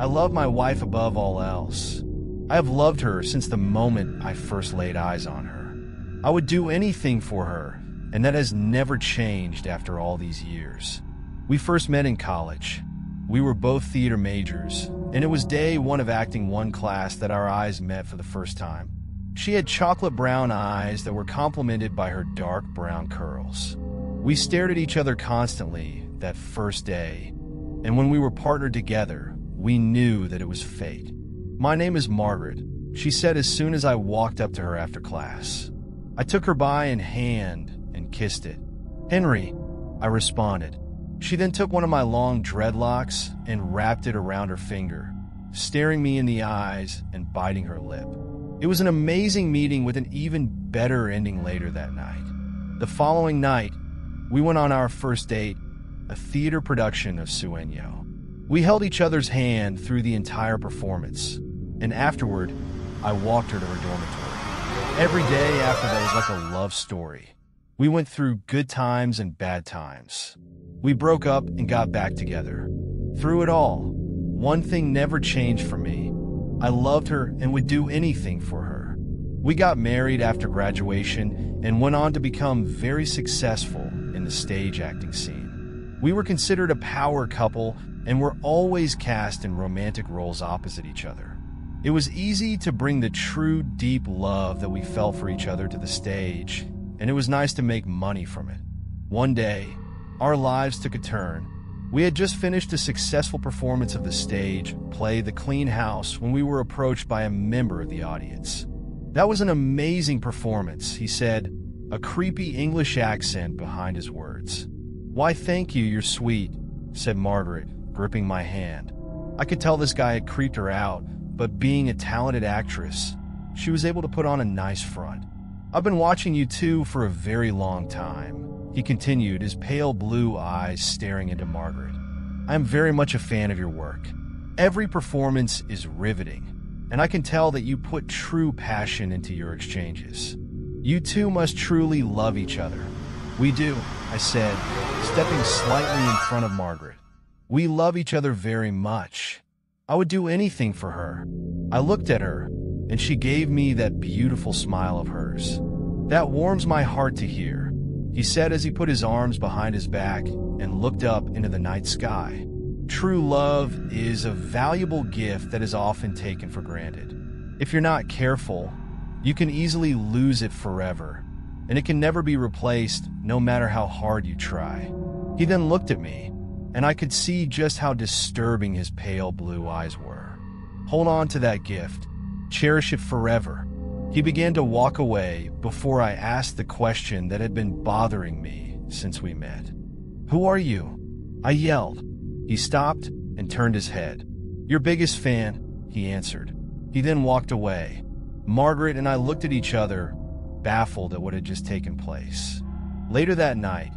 I love my wife above all else. I have loved her since the moment I first laid eyes on her. I would do anything for her, and that has never changed after all these years. We first met in college. We were both theater majors, and it was day one of acting one class that our eyes met for the first time. She had chocolate brown eyes that were complemented by her dark brown curls. We stared at each other constantly that first day, and when we were partnered together, we knew that it was fate. "My name is Margaret," she said as soon as I walked up to her after class. I took her by in hand and kissed it. "Henry," I responded. She then took one of my long dreadlocks and wrapped it around her finger, staring me in the eyes and biting her lip. It was an amazing meeting with an even better ending later that night. The following night, we went on our first date, a theater production of Sueno. We held each other's hand through the entire performance, and afterward, I walked her to her dormitory. Every day after that was like a love story. We went through good times and bad times. We broke up and got back together. Through it all, one thing never changed for me. I loved her and would do anything for her. We got married after graduation and went on to become very successful in the stage acting scene. We were considered a power couple and were always cast in romantic roles opposite each other. It was easy to bring the true, deep love that we felt for each other to the stage, and it was nice to make money from it. One day, our lives took a turn. We had just finished a successful performance of the stage play The Clean House when we were approached by a member of the audience. "That was an amazing performance," he said, a creepy English accent behind his words. "Why, thank you, you're sweet," said Margaret, gripping my hand. I could tell this guy had creeped her out, but being a talented actress, she was able to put on a nice front. "I've been watching you two for a very long time," he continued, his pale blue eyes staring into Margaret. "I am very much a fan of your work. Every performance is riveting, and I can tell that you put true passion into your exchanges. You two must truly love each other." "We do," I said, stepping slightly in front of Margaret. "We love each other very much. I would do anything for her." I looked at her, and she gave me that beautiful smile of hers. "That warms my heart to hear," he said as he put his arms behind his back and looked up into the night sky. True love is a valuable gift that is often taken for granted. If you're not careful, you can easily lose it forever, and it can never be replaced no matter how hard you try. He then looked at me, and I could see just how disturbing his pale blue eyes were. "Hold on to that gift. Cherish it forever." He began to walk away before I asked the question that had been bothering me since we met. "Who are you?" I yelled. He stopped and turned his head. "Your biggest fan," he answered. He then walked away. Margaret and I looked at each other, baffled at what had just taken place. Later that night,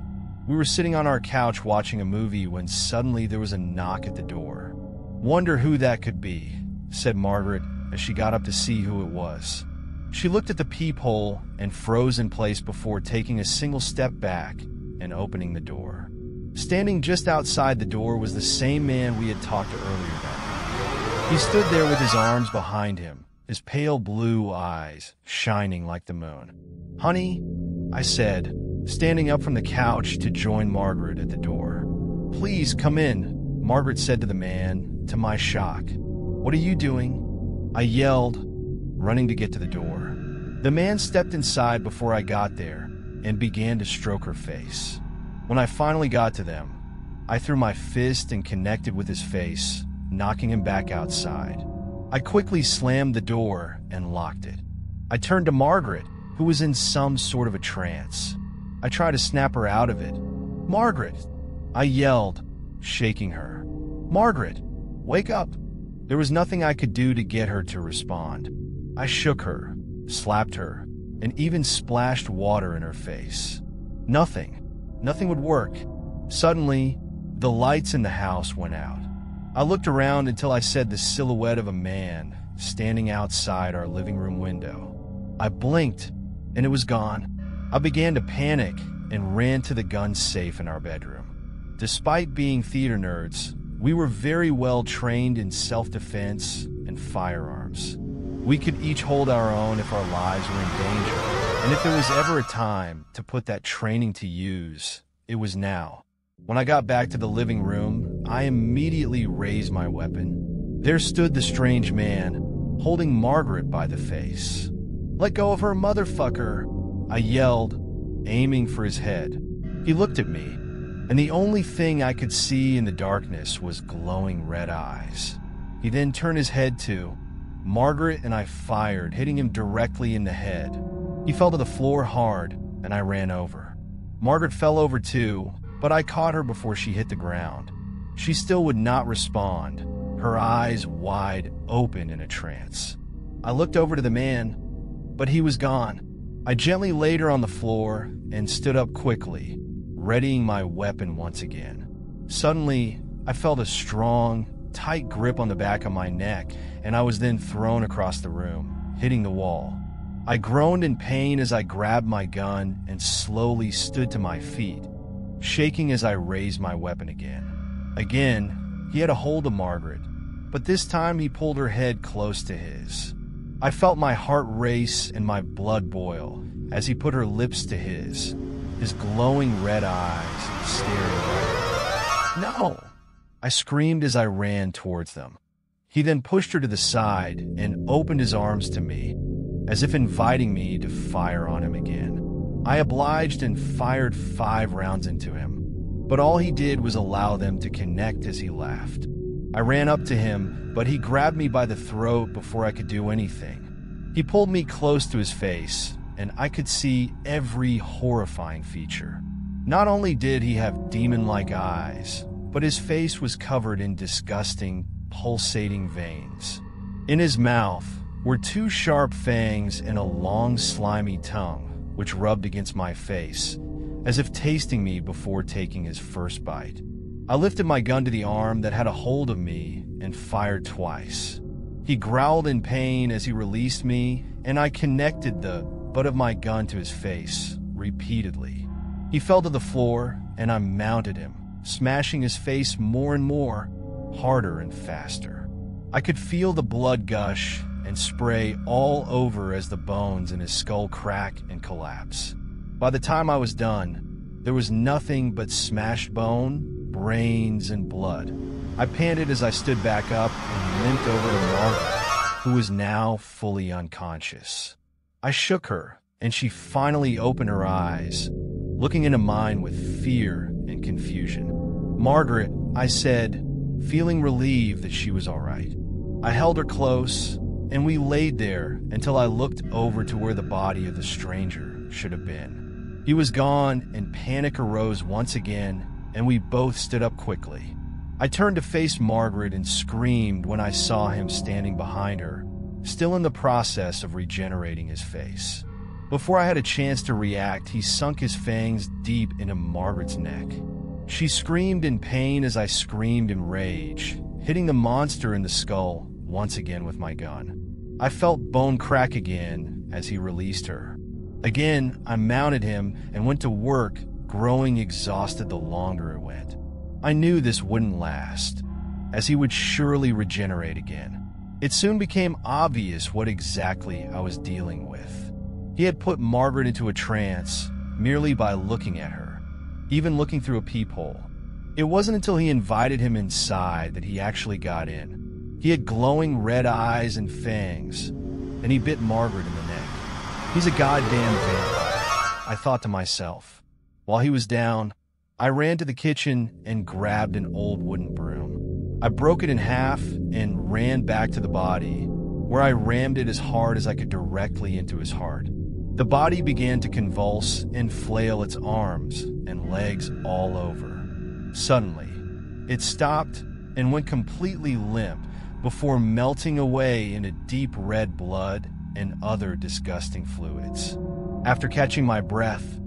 we were sitting on our couch watching a movie when suddenly there was a knock at the door. "Wonder who that could be," said Margaret, as she got up to see who it was. She looked at the peephole and froze in place before taking a single step back and opening the door. Standing just outside the door was the same man we had talked to earlier that night. He stood there with his arms behind him, his pale blue eyes shining like the moon. "Honey," I said, standing up from the couch to join Margaret at the door. "Please come in," Margaret said to the man, to my shock. "What are you doing?" I yelled, running to get to the door. The man stepped inside before I got there and began to stroke her face. When I finally got to them, I threw my fist and connected with his face, knocking him back outside. I quickly slammed the door and locked it. I turned to Margaret, who was in some sort of a trance. I tried to snap her out of it. "Margaret!" I yelled, shaking her. "Margaret, wake up!" There was nothing I could do to get her to respond. I shook her, slapped her, and even splashed water in her face. Nothing would work. Suddenly, the lights in the house went out. I looked around until I saw the silhouette of a man standing outside our living room window. I blinked, and it was gone. I began to panic and ran to the gun safe in our bedroom. Despite being theater nerds, We were very well trained in self-defense and firearms. We could each hold our own if our lives were in danger. And if there was ever a time to put that training to use, it was now. When I got back to the living room, I immediately raised my weapon. There stood the strange man, holding Margaret by the face. "Let go of her, motherfucker!" I yelled, aiming for his head. He looked at me, and the only thing I could see in the darkness was glowing red eyes. He then turned his head to Margaret, and I fired, hitting him directly in the head. He fell to the floor hard, and I ran over. Margaret fell over too, but I caught her before she hit the ground. She still would not respond, her eyes wide open in a trance. I looked over to the man, but he was gone. I gently laid her on the floor and stood up quickly, readying my weapon once again. Suddenly, I felt a strong, tight grip on the back of my neck, and I was then thrown across the room, hitting the wall. I groaned in pain as I grabbed my gun and slowly stood to my feet, shaking as I raised my weapon again. Again, he had a hold of Margaret, but this time he pulled her head close to his. I felt my heart race and my blood boil as he put her lips to his. His glowing red eyes staring at her. "No!" I screamed as I ran towards them. He then pushed her to the side and opened his arms to me, as if inviting me to fire on him again. I obliged and fired 5 rounds into him, but all he did was allow them to connect as he laughed. I ran up to him, but he grabbed me by the throat before I could do anything. He pulled me close to his face, and I could see every horrifying feature. Not only did he have demon-like eyes, but his face was covered in disgusting, pulsating veins. In his mouth were 2 sharp fangs and a long, slimy tongue, which rubbed against my face, as if tasting me before taking his first bite. I lifted my gun to the arm that had a hold of me and fired twice. He growled in pain as he released me, and I connected the butt of my gun to his face repeatedly. He fell to the floor, and I mounted him, smashing his face more and more, harder and faster. I could feel the blood gush and spray all over as the bones in his skull crack and collapse. By the time I was done, there was nothing but smashed bone, brains, and blood. I panted as I stood back up and limped over to Margaret, who was now fully unconscious. I shook her, and she finally opened her eyes, looking into mine with fear and confusion. "Margaret," I said, feeling relieved that she was all right. I held her close, and we laid there until I looked over to where the body of the stranger should have been. He was gone, and panic arose once again, and we both stood up quickly. I turned to face Margaret and screamed when I saw him standing behind her, still in the process of regenerating his face. Before I had a chance to react, he sunk his fangs deep into Margaret's neck. She screamed in pain as I screamed in rage, hitting the monster in the skull once again with my gun. I felt bone crack again as he released her. Again, I mounted him and went to work, growing exhausted the longer it went. I knew this wouldn't last, as he would surely regenerate again. It soon became obvious what exactly I was dealing with. He had put Margaret into a trance merely by looking at her, even looking through a peephole. It wasn't until he invited him inside that he actually got in. He had glowing red eyes and fangs, and he bit Margaret in the neck. "He's a goddamn vampire," I thought to myself. While he was down, I ran to the kitchen and grabbed an old wooden broom. I broke it in half and ran back to the body, where I rammed it as hard as I could directly into his heart. The body began to convulse and flail its arms and legs all over. Suddenly, it stopped and went completely limp before melting away into deep red blood and other disgusting fluids. After catching my breath,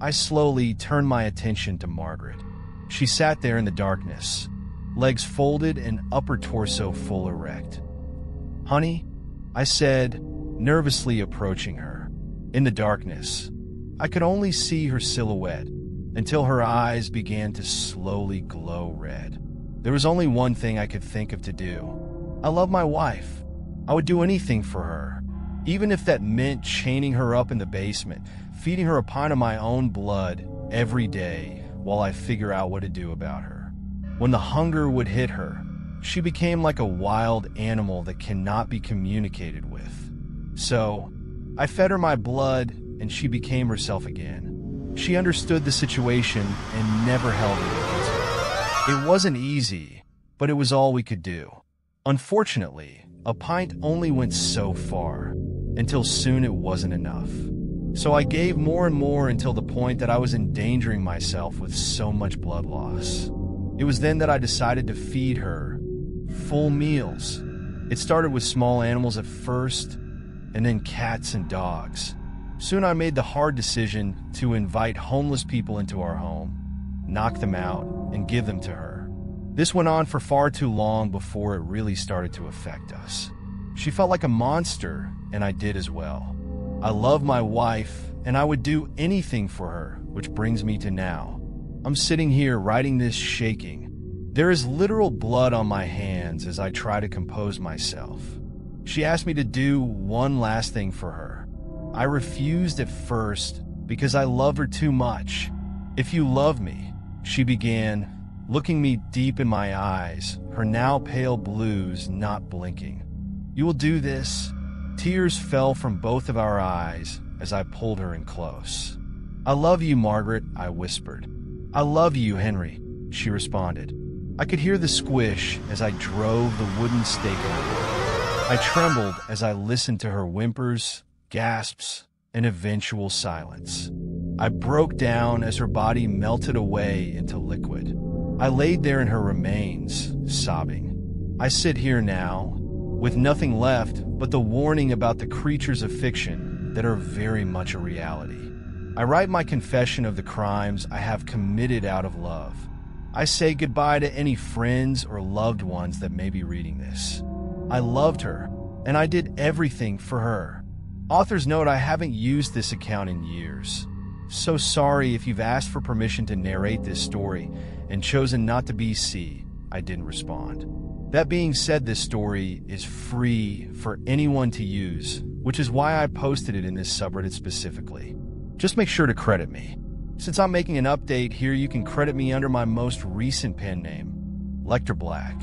I slowly turned my attention to Margaret. She sat there in the darkness, legs folded and upper torso full erect. "Honey," I said, nervously approaching her. In the darkness, I could only see her silhouette until her eyes began to slowly glow red. There was only one thing I could think of to do. I love my wife. I would do anything for her, even if that meant chaining her up in the basement, feeding her a pint of my own blood every day while I figure out what to do about her. When the hunger would hit her, she became like a wild animal that cannot be communicated with. So, I fed her my blood and she became herself again. She understood the situation and never held it against her. It wasn't easy, but it was all we could do. Unfortunately, a pint only went so far, until soon it wasn't enough. So I gave more and more until the point that I was endangering myself with so much blood loss. It was then that I decided to feed her full meals. It started with small animals at first, and then cats and dogs. Soon I made the hard decision to invite homeless people into our home, knock them out, and give them to her. This went on for far too long before it really started to affect us. She felt like a monster, and I did as well. I love my wife, and I would do anything for her, which brings me to now. I'm sitting here writing this shaking. There is literal blood on my hands as I try to compose myself. She asked me to do one last thing for her. I refused at first because I love her too much. If you love me, she began, looking me deep in my eyes, her now pale blues not blinking. You will do this. Tears fell from both of our eyes as I pulled her in close. I love you, Margaret, I whispered. I love you, Henry, she responded. I could hear the squish as I drove the wooden stake in her. I trembled as I listened to her whimpers, gasps, and eventual silence. I broke down as her body melted away into liquid. I laid there in her remains, sobbing. I sit here now, with nothing left but the warning about the creatures of fiction that are very much a reality. I write my confession of the crimes I have committed out of love. I say goodbye to any friends or loved ones that may be reading this. I loved her, and I did everything for her. Author's note, I haven't used this account in years. So sorry if you've asked for permission to narrate this story and chosen not to be C. I didn't respond. That being said, this story is free for anyone to use, which is why I posted it in this subreddit specifically. Just make sure to credit me. Since I'm making an update here, you can credit me under my most recent pen name, Lecter Black.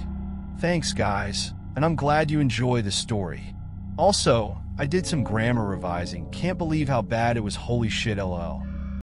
Thanks, guys, and I'm glad you enjoy the story. Also, I did some grammar revising. Can't believe how bad it was. Holy shit, LOL.